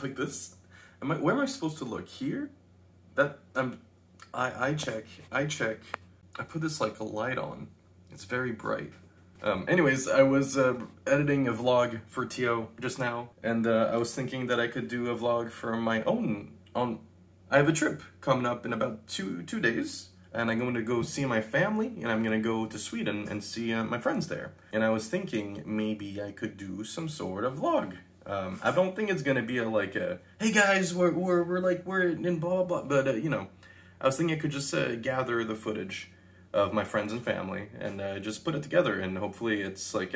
like this. Where am I supposed to look? Here? That I check. I put this like a light on. It's very bright. Anyways, I was editing a vlog for Tio just now, and I was thinking that I could do a vlog for my own. I have a trip coming up in about two days, and I'm going to go see my family, and I'm going to go to Sweden and see my friends there. And I was thinking maybe I could do some sort of vlog. I don't think it's going to be like a hey guys, we're in blah blah, but you know, I was thinking I could just gather the footage of my friends and family and just put it together, and hopefully it's like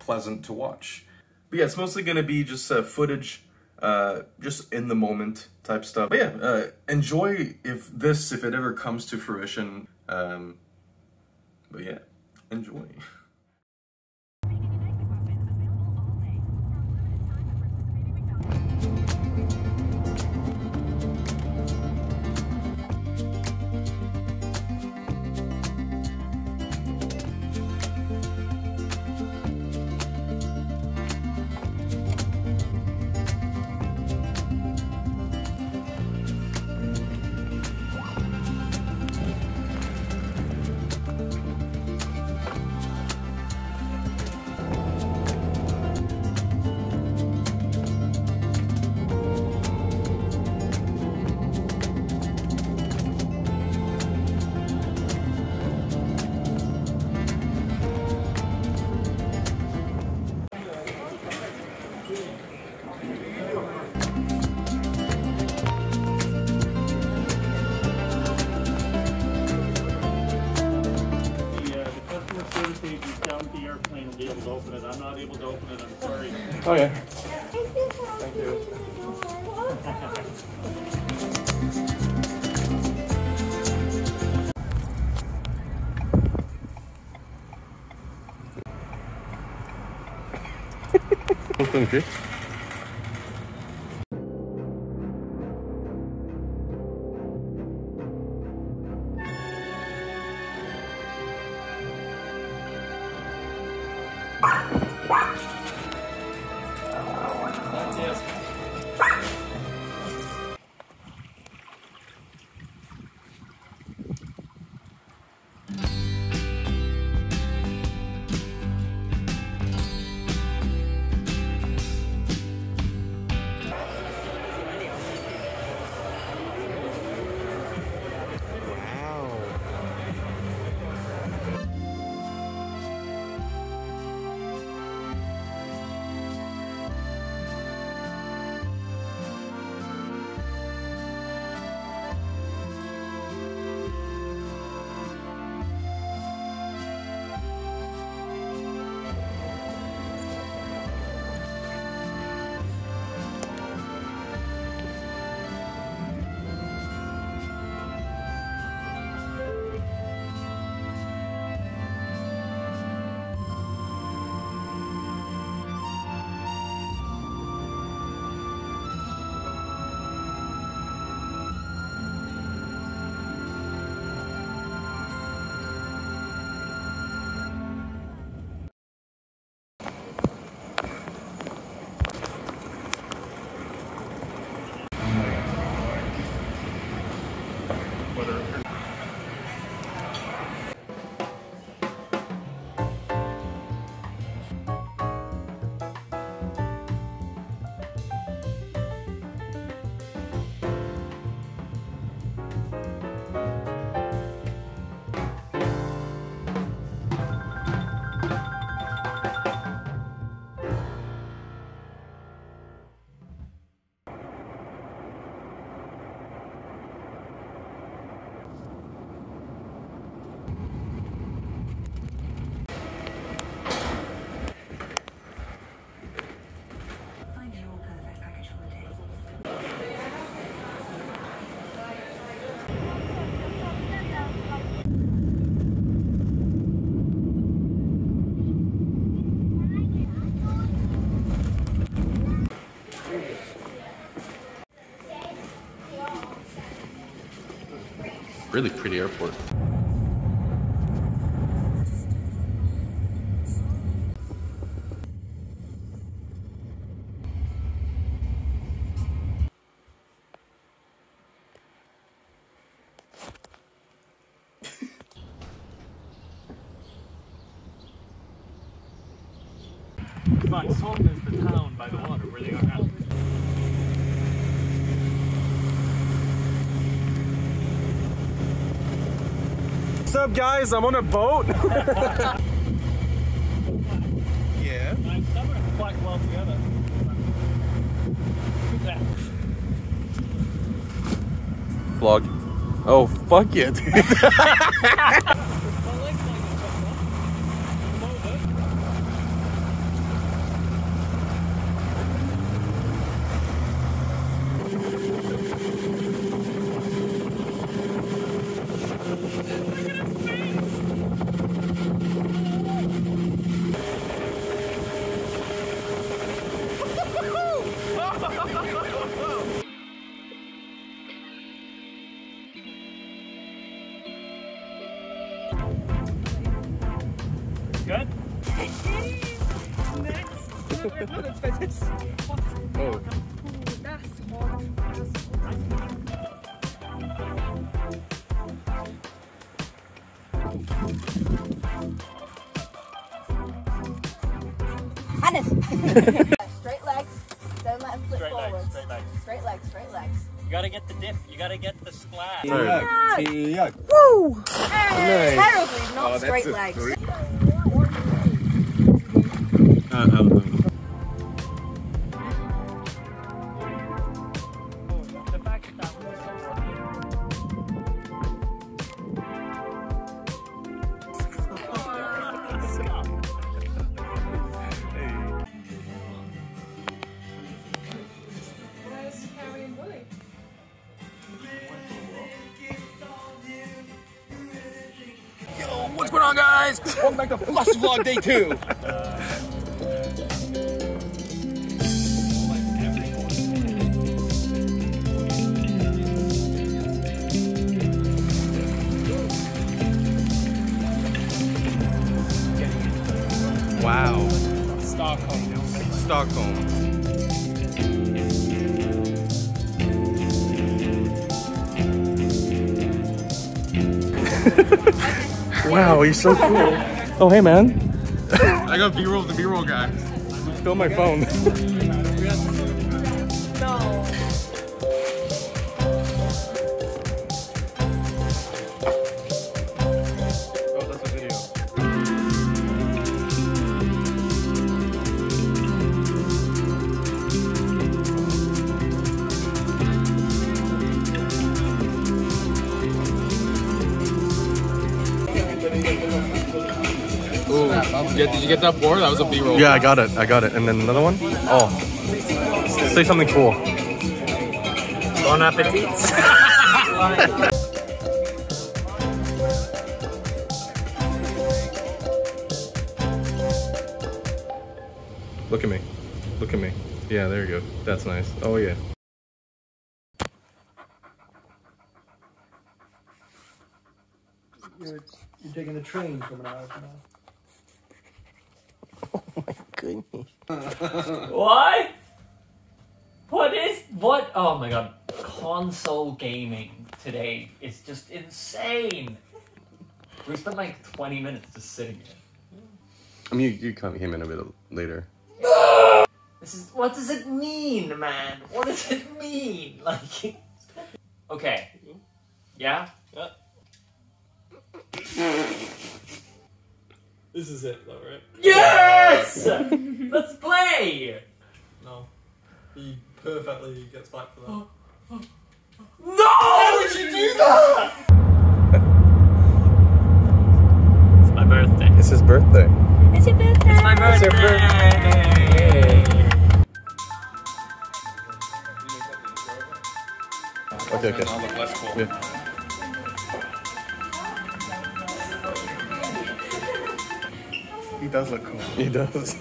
pleasant to watch. But yeah, it's mostly gonna be just footage, just in the moment type stuff. But yeah, enjoy if it ever comes to fruition. But yeah, enjoy. Oh yeah. Thank you. Thank you. Really pretty airport. by. Stockholm is the town by the water where they are now. What's up, guys? I'm on a boat. Yeah. I've summered quite well together. Look at that. Vlog. Oh, fuck it. Good? Next. Oh. That's hot. Hannes! Straight legs. Don't let him flip forward. Straight legs. Straight legs. Straight legs. You gotta get the dip. You gotta get the splash. Yeah. Yeah. Woo! Hey. Nice. Terribly not straight legs. What's going on, guys? Welcome back to FlushVlog Day 2. Wow. Stockholm. Stockholm. Wow, you're so cool. Oh, hey, man. I got B-roll of the B-roll guy. Still my phone. Oh, that's a video. Yeah, did you get that board? That was a B-roll. Yeah, I got it. And then another one? Oh. Say something cool. Bon appetit. Look at me. Look at me. Yeah, there you go. That's nice. Oh, yeah. You're taking the train from an hour from now. Oh my goodness. What? What? Oh my god. Console gaming today is just insane. We spent like 20 minutes just sitting here. I mean, you came in a bit later. This is, what does it mean, man? What does it mean? Like, okay. Yeah? This is it though, right? Yes! Let's play! No. He perfectly gets back for that. No! How would you do that? It's my birthday. It's his birthday. It's your birthday! It's my birthday! It's your birthday! Okay, okay. Yeah. He does look cool. He does.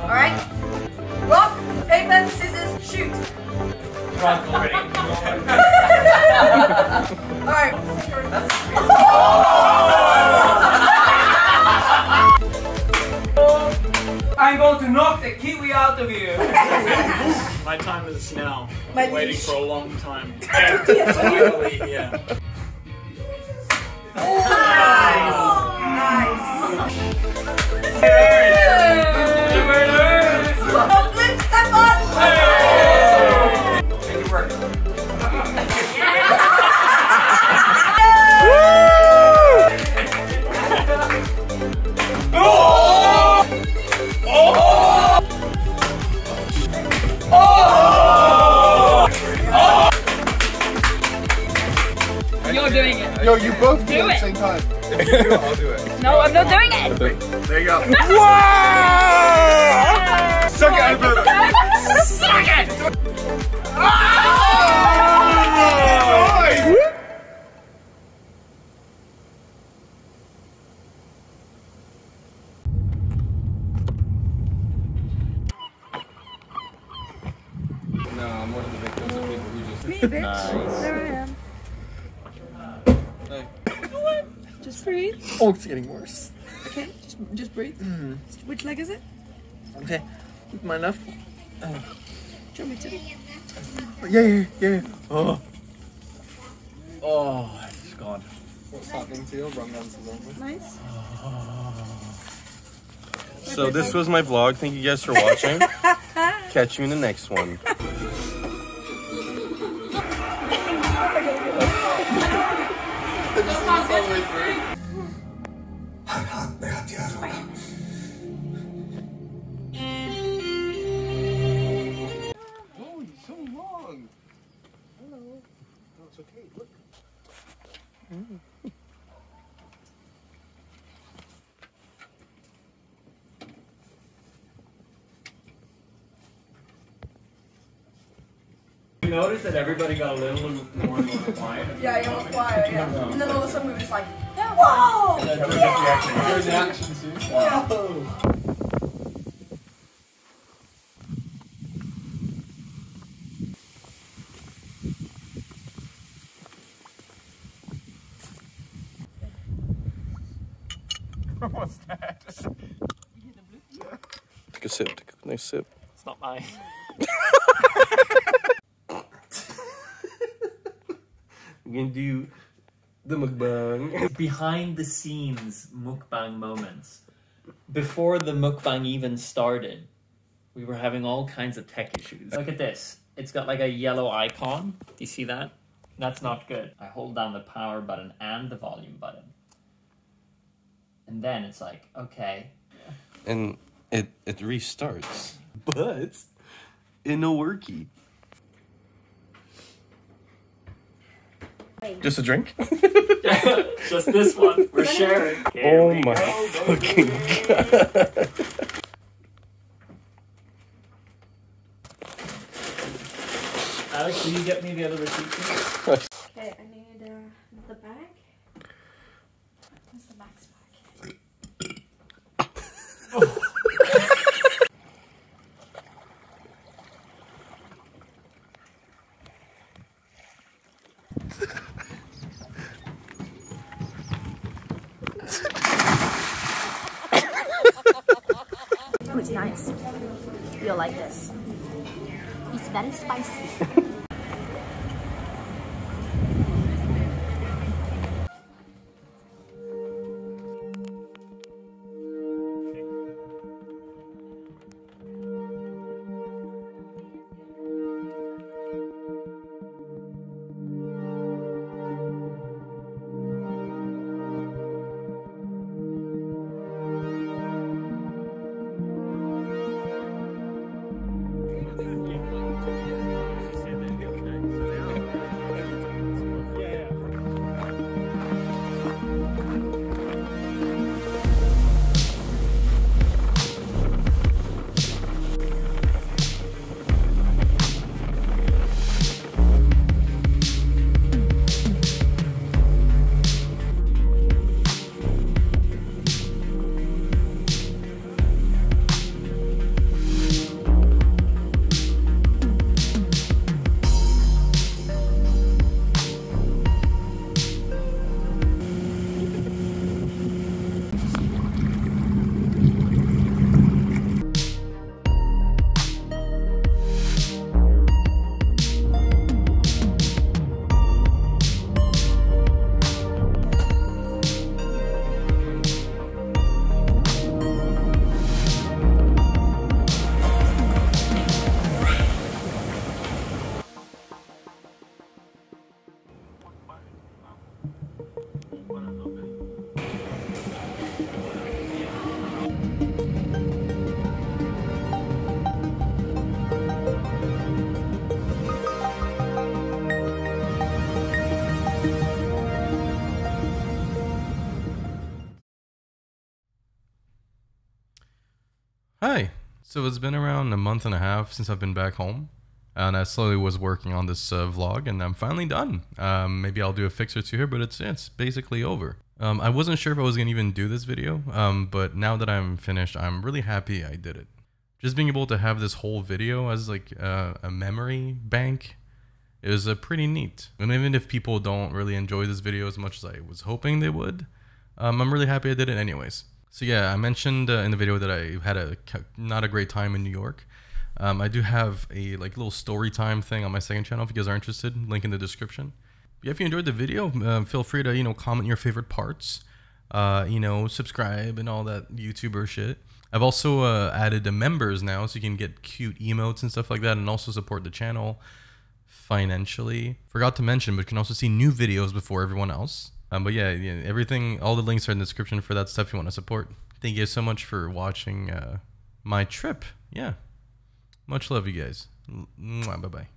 All right. Rock, paper, scissors, shoot. Rock already. All right. That's going to knock the kiwi out of you. My time is now. I've been waiting for a long time. Finally, yeah. Nice. Don't lift them up. Make it work. You're doing it. Yo, you both do it at the same time. If you do it, I'll do it. No, I'm not doing it. There you go. Wow! Suck it, Albert. Suck it! Oh! No, I'm one of the victims of people who just... Me, bitch. There I am. Just breathe. Oh, it's getting worse. Okay, just breathe. Mm. Which leg is it? Okay, my left. Do you want me to? Yeah. Oh, it's gone. What's happening to you? Wrong answer, don't we? Nice. So this was my vlog. Thank you guys for watching. Catch you in the next one. Oh, he's so long. Hello. No, it's okay. Look. You notice that everybody got a little more and more quiet. Yeah, you were quiet. Yeah. And then all of a sudden we were just like, whoa! And then there was an action scene. Whoa! What was that? Take a sip. Take a nice sip. It's not mine. We're gonna do the mukbang. Behind the scenes mukbang moments. Before the mukbang even started, we were having all kinds of tech issues. Look at this. It's got like a yellow icon. Do you see that? That's not good. I hold down the power button and the volume button. And then it's like, okay. And it restarts. But in a worky. Just a drink? Just this one. We're sharing. Here oh my go, fucking god. Alex, will you get me the other receipt? Okay, I need the bag. Where's the Max bag? Oh. Oh, it's nice. You'll like this. It's very spicy. Hi. So it's been around a month and a half since I've been back home, and I slowly was working on this vlog, and I'm finally done. Maybe I'll do a fix or two here, but it's basically over. I wasn't sure if I was gonna even do this video, but now that I'm finished, I'm really happy I did it. Just being able to have this whole video as like a memory bank is pretty neat. And even if people don't really enjoy this video as much as I was hoping they would, I'm really happy I did it anyways. So yeah, I mentioned in the video that I had not a great time in New York. I do have a little story time thing on my second channel if you guys are interested. Link in the description. Yeah, if you enjoyed the video, feel free to comment your favorite parts, subscribe and all that YouTuber shit. I've also added the members now, so you can get cute emotes and stuff like that, and also support the channel financially. Forgot to mention, but you can also see new videos before everyone else. But yeah, everything, all the links are in the description for that stuff you want to support. Thank you guys so much for watching my trip. Yeah. Much love, you guys. Mwah, bye-bye.